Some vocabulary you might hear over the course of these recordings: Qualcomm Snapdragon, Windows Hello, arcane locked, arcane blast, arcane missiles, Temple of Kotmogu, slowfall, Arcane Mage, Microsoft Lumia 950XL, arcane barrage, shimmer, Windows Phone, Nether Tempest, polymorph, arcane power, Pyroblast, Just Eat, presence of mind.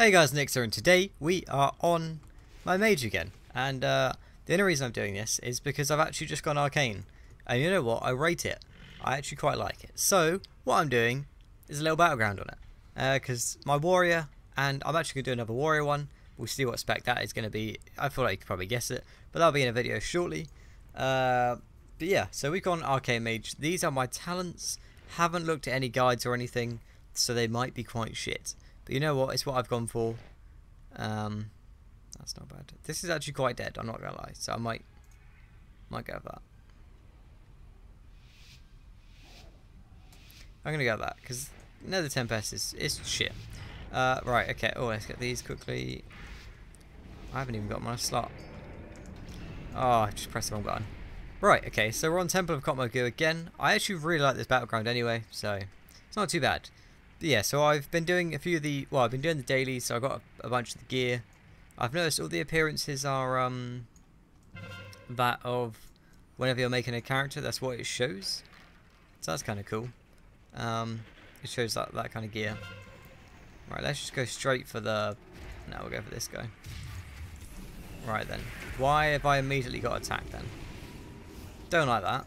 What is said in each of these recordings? Hey guys, Nick here, and today we are on my mage again, and the only reason I'm doing this is because I've actually just gone arcane, and you know what, I rate it. I actually quite like it. So what I'm doing is a little battleground on it, because my warrior, and I'm actually going to do another warrior one. We'll see what spec that is going to be. I feel like you can probably guess it, but that'll be in a video shortly. But yeah, so we've gone arcane mage. These are my talents. Haven't looked at any guides or anything, so they might be quite shit. But you know what? It's what I've gone for. That's not bad. This is actually quite dead, I'm not going to lie. So I might go with that. I'm going to go with that, because Nether Tempest is shit. Right, okay. Oh, let's get these quickly. I haven't even got my slot. Oh, I just pressed the wrong button. Right, okay. So we're on Temple of Kotmogu again. I actually really like this battleground anyway, so it's not too bad. Yeah, so I've been doing a few of the... Well, I've been doing the dailies, so I got a bunch of the gear. I've noticed all the appearances are that of whenever you're making a character, that's what it shows. So that's kind of cool. It shows that kind of gear. Right, let's just go straight for the... No, we'll go for this guy. Right then. Why have I immediately got attacked then? Don't like that.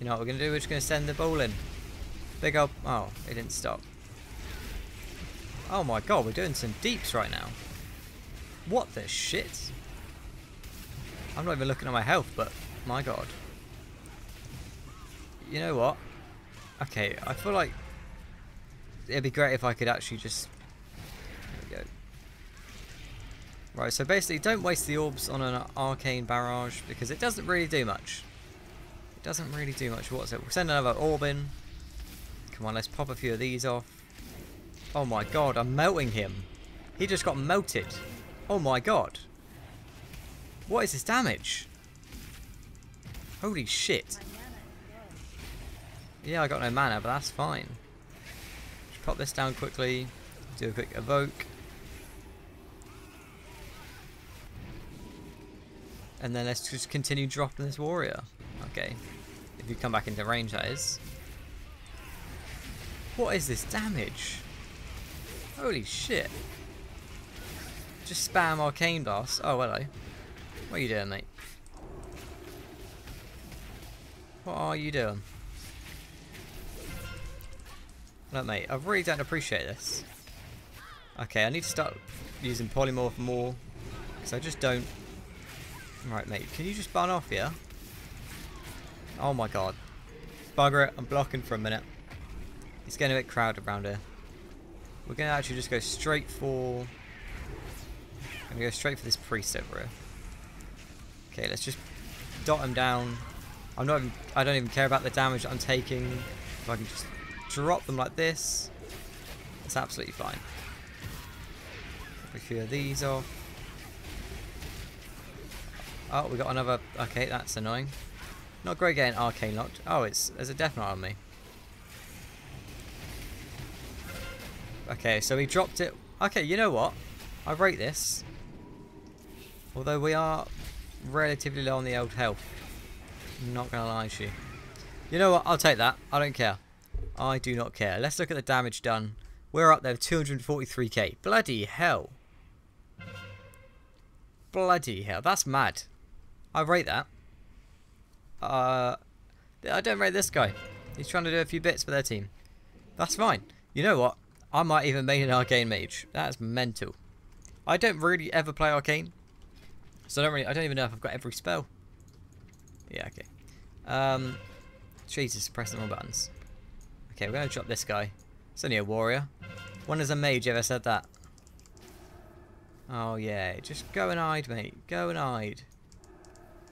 You know what we're going to do? We're just going to send the ball in. Big old... Oh, it didn't stop. Oh my god, we're doing some deeps right now. What the shit? I'm not even looking at my health, but my god. You know what? Okay, I feel like it'd be great if I could actually just... There we go. Right, so basically don't waste the orbs on an arcane barrage, because it doesn't really do much. It doesn't really do much whatsoever. We'll send another orb in. Come on, let's pop a few of these off. Oh my god, I'm melting him. He just got melted. Oh my god. What is his damage? Holy shit. Yeah, I got no mana, but that's fine. Just pop this down quickly. Do a quick evoke. And then let's just continue dropping this warrior. Okay. If you come back into range, that is. What is this damage? Holy shit. Just spam arcane blast. Oh, hello. What are you doing, mate? What are you doing? Look, mate, I really don't appreciate this. Okay, I need to start using polymorph more, because I just don't... Alright, mate, can you just bun off, yeah? Oh my god. Bugger it, I'm blocking for a minute. It's getting a bit crowded around here. We're going to actually just go straight for... I'm going to go straight for this priest over here. Okay, let's just dot him down. I don't even care about the damage that I'm taking. If I can just drop them like this, it's absolutely fine. Drop a few of these off. Oh, we got another... Okay, that's annoying. Not great getting arcane locked. Oh, there's a death knot on me. Okay, so we dropped it. Okay, you know what? I rate this. Although we are relatively low on the old health. I'm not going to lie to you. You know what? I'll take that. I don't care. I do not care. Let's look at the damage done. We're up there with 243k. Bloody hell. Bloody hell. That's mad. I rate that. I don't rate this guy. He's trying to do a few bits for their team. That's fine. You know what? I might even make an arcane mage. That's mental. I don't really ever play arcane, so I don't even know if I've got every spell. Yeah, okay. Jesus, press the wrong buttons. Okay, we're gonna drop this guy. It's only a warrior. When has a mage ever said that? Oh yeah, just go and hide, mate. Go and hide.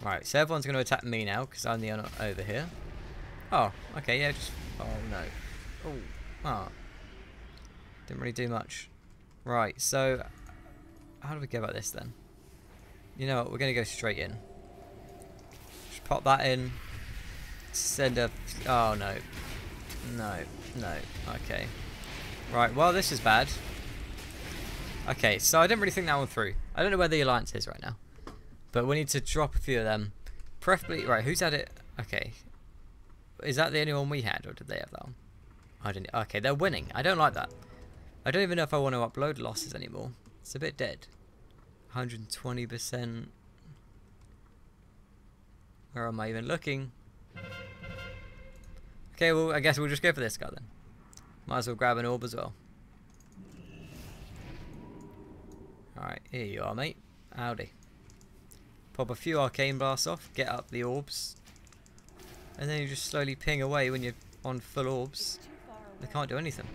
Right, so everyone's gonna attack me now because I'm the one over here. Oh, okay, yeah. Just oh no. Oh, ah. Oh. Didn't really do much. Right, so how do we go about this then? You know what, we're going to go straight in. Just pop that in. Send a... Oh, no. No. No. Okay. Right, well, this is bad. Okay, so I didn't really think that one through. I don't know where the alliance is right now. But we need to drop a few of them. Preferably... Right, who's had it? Okay. Is that the only one we had, or did they have that one? I didn't... Okay, they're winning. I don't like that. I don't even know if I want to upload losses anymore. It's a bit dead. 120%. Where am I even looking? Okay, well, I guess we'll just go for this guy then. Might as well grab an orb as well. Alright, here you are, mate. Howdy. Pop a few arcane blasts off, get up the orbs, and then you just slowly ping away when you're on full orbs. They can't do anything.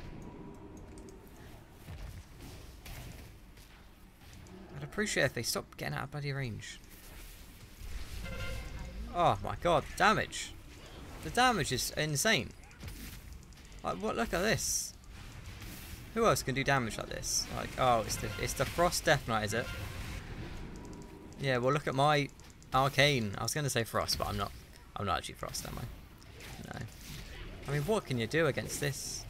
I'd appreciate if they stopped getting out of bloody range. Oh my god, damage! The damage is insane. Like, what? Look at this. Who else can do damage like this? Like, oh, it's the Frost Death Knight, is it? Yeah. Well, look at my arcane. I was going to say Frost, but I'm not. I'm not actually Frost, am I? No. I mean, what can you do against this?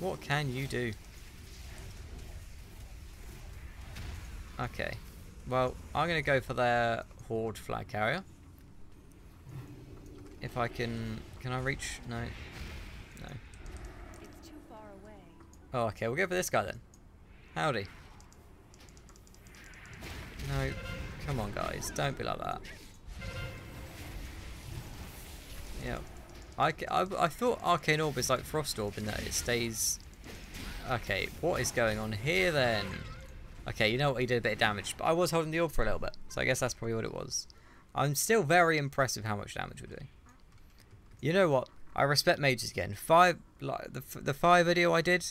What can you do? Okay. Well, I'm going to go for their Horde flag carrier. If I can I reach? No. No. It's too far away. Oh, okay. We'll go for this guy then. Howdy. No. Come on, guys. Don't be like that. Yeah. I thought Arcane Orb is like Frost Orb in that it stays... Okay. What is going on here then? Okay, you know what? He did a bit of damage. But I was holding the orb for a little bit. So I guess that's probably what it was. I'm still very impressed with how much damage we're doing. You know what? I respect mages again. The fire video I did,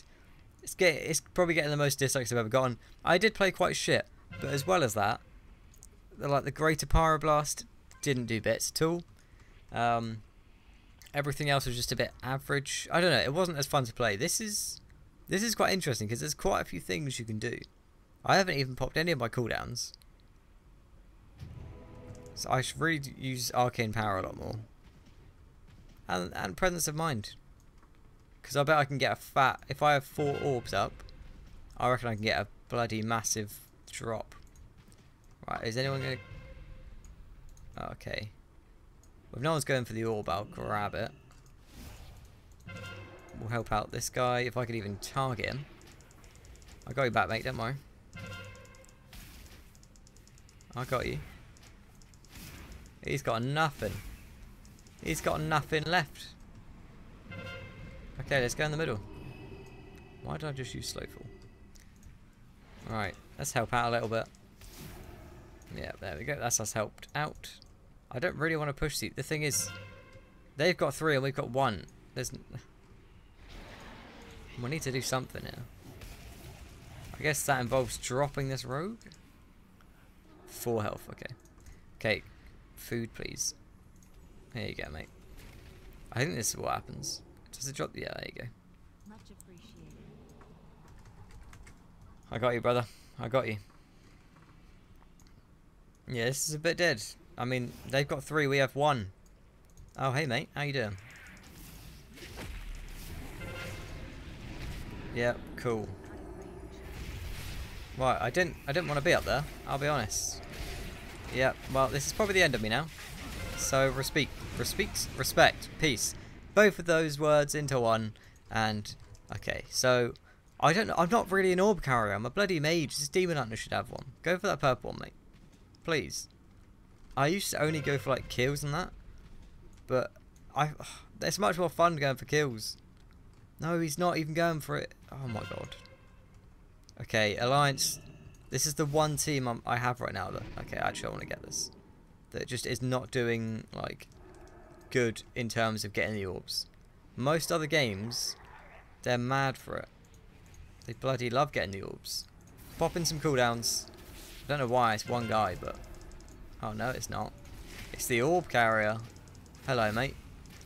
it's probably getting the most dislikes I've ever gotten. I did play quite shit, but as well as that, the Greater Pyroblast didn't do bits at all. Everything else was just a bit average. I don't know. It wasn't as fun to play. This is quite interesting because there's quite a few things you can do. I haven't even popped any of my cooldowns. So I should really use arcane power a lot more. And presence of mind. Because I bet I can get a fat... If I have 4 orbs up, I reckon I can get a bloody massive drop. Right, is anyone going to... Oh, okay. Well, if no one's going for the orb, I'll grab it. We'll help out this guy. If I could even target him. I got you back, mate. Don't worry. I got you. He's got nothing. He's got nothing left. Okay, let's go in the middle. Why did I just use slowfall? Alright, let's help out a little bit. Yeah, there we go. That's us helped out. I don't really want to push the thing is, they've got 3 and we've got 1. We need to do something here. I guess that involves dropping this rogue. 4 health, okay. Okay. Food, please. There you go, mate. I think this is what happens. Does it drop? Yeah, there you go. Much appreciated. I got you, brother. I got you. Yeah, this is a bit dead. I mean, they've got 3. We have 1. Oh, hey, mate. How you doing? Yeah, cool. Right, I didn't want to be up there. I'll be honest. Yeah, well, this is probably the end of me now. So, respect, peace. Both of those words into one. And, okay, so, I don't know. I'm not really an orb carrier. I'm a bloody mage. This demon hunter should have one. Go for that purple one, mate. Please. I used to only go for, like, kills and that. But, it's much more fun going for kills. No, he's not even going for it. Oh, my God. Okay, Alliance... This is the one team I have right now, though. Okay, actually, I want to get this. That just is not doing, like, good in terms of getting the orbs. Most other games, they're mad for it. They bloody love getting the orbs. Pop in some cooldowns. I don't know why, it's one guy, but... Oh, no, it's not. It's the orb carrier. Hello, mate.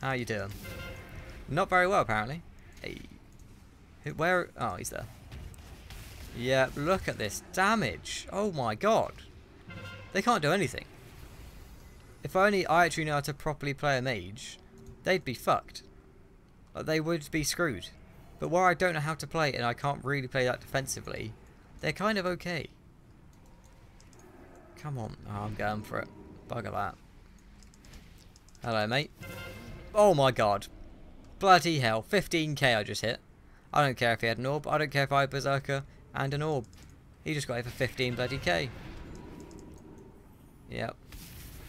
How you doing? Not very well, apparently. Hey. Where... Oh, he's there. Yeah, look at this damage. Oh my god. They can't do anything. If only I actually knew how to properly play a mage, they'd be fucked. Like, they would be screwed. But where I don't know how to play and I can't really play that defensively, they're kind of okay. Come on. Oh, I'm going for it. Bugger that. Hello, mate. Oh my god. Bloody hell. 15k I just hit. I don't care if he had an orb. I don't care if I had Berserker and an orb. He just got it for 15 bloody K. Yep.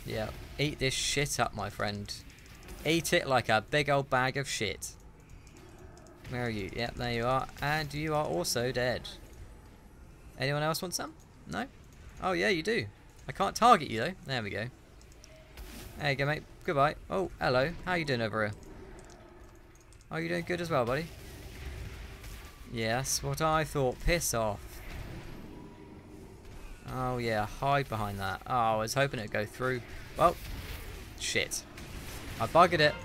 Yep. Eat this shit up, my friend. Eat it like a big old bag of shit. Where are you? Yep, there you are. And you are also dead. Anyone else want some? No? Oh, yeah, you do. I can't target you, though. There we go. There you go, mate. Goodbye. Oh, hello. How you doing over here? Oh, you doing good as well, buddy? Yes, what I thought. Piss off. Oh, yeah. Hide behind that. Oh, I was hoping it'd go through. Well, shit. I buggered it.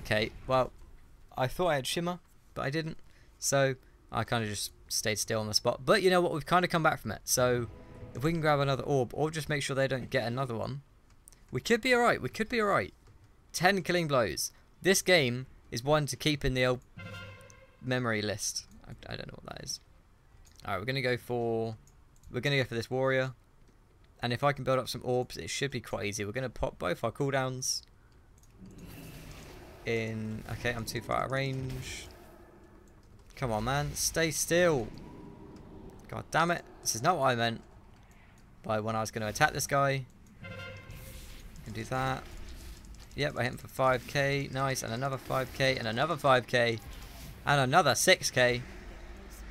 Okay, well, I thought I had shimmer, but I didn't. So, I kind of just stayed still on the spot. But you know what? We've kind of come back from it. So, if we can grab another orb, or just make sure they don't get another one, we could be alright. We could be alright. 10 killing blows. This game is one to keep in the old memory list. I don't know what that is. Alright, we're gonna go for this warrior, and if I can build up some orbs, it should be quite easy. We're gonna pop both our cooldowns in. Okay, I'm too far out of range. Come on, man, stay still. God damn it! This is not what I meant by when I was gonna attack this guy. Can do that. Yep, I hit him for 5k. Nice, and another 5k, and another 5k, and another 6k.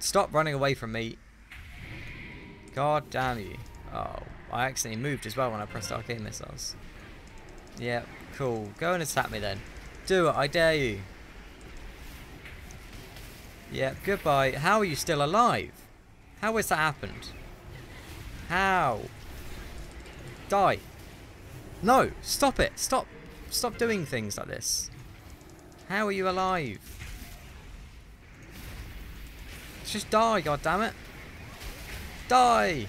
Stop running away from me. God damn you. Oh, I accidentally moved as well when I pressed arcane missiles. Yep, cool. Go and attack me then. Do it, I dare you. Yep, goodbye. How are you still alive? How has that happened? How? Die. No, stop it. Stop. Stop doing things like this. How are you alive? Just die, god damn it. Die!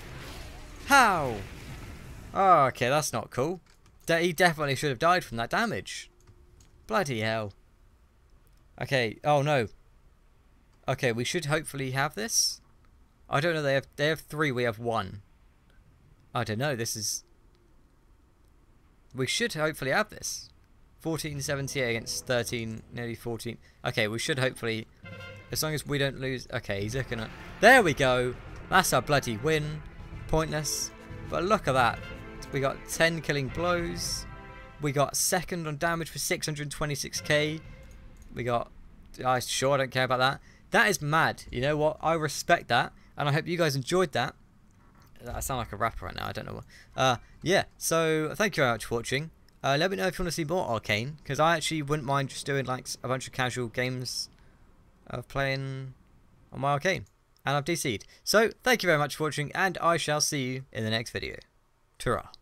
How? Oh, okay, that's not cool. He definitely should have died from that damage. Bloody hell. Okay, oh no. Okay, we should hopefully have this. I don't know, they have 3, we have 1. I don't know, this is... We should hopefully have this. 1478 against 13, nearly 14. Okay, we should hopefully... As long as we don't lose... Okay, he's looking at... There we go! That's our bloody win. Pointless. But look at that. We got 10 killing blows. We got second on damage for 626k. We got... I sure don't care about that. That is mad. You know what? I respect that. And I hope you guys enjoyed that. I sound like a rapper right now. I don't know what. Yeah. So, thank you very much for watching. Let me know if you want to see more Arcane. Because I actually wouldn't mind just doing like a bunch of casual games of playing on my Arcane. And I've DC'd. So, thank you very much for watching, and I shall see you in the next video. Ta-ra.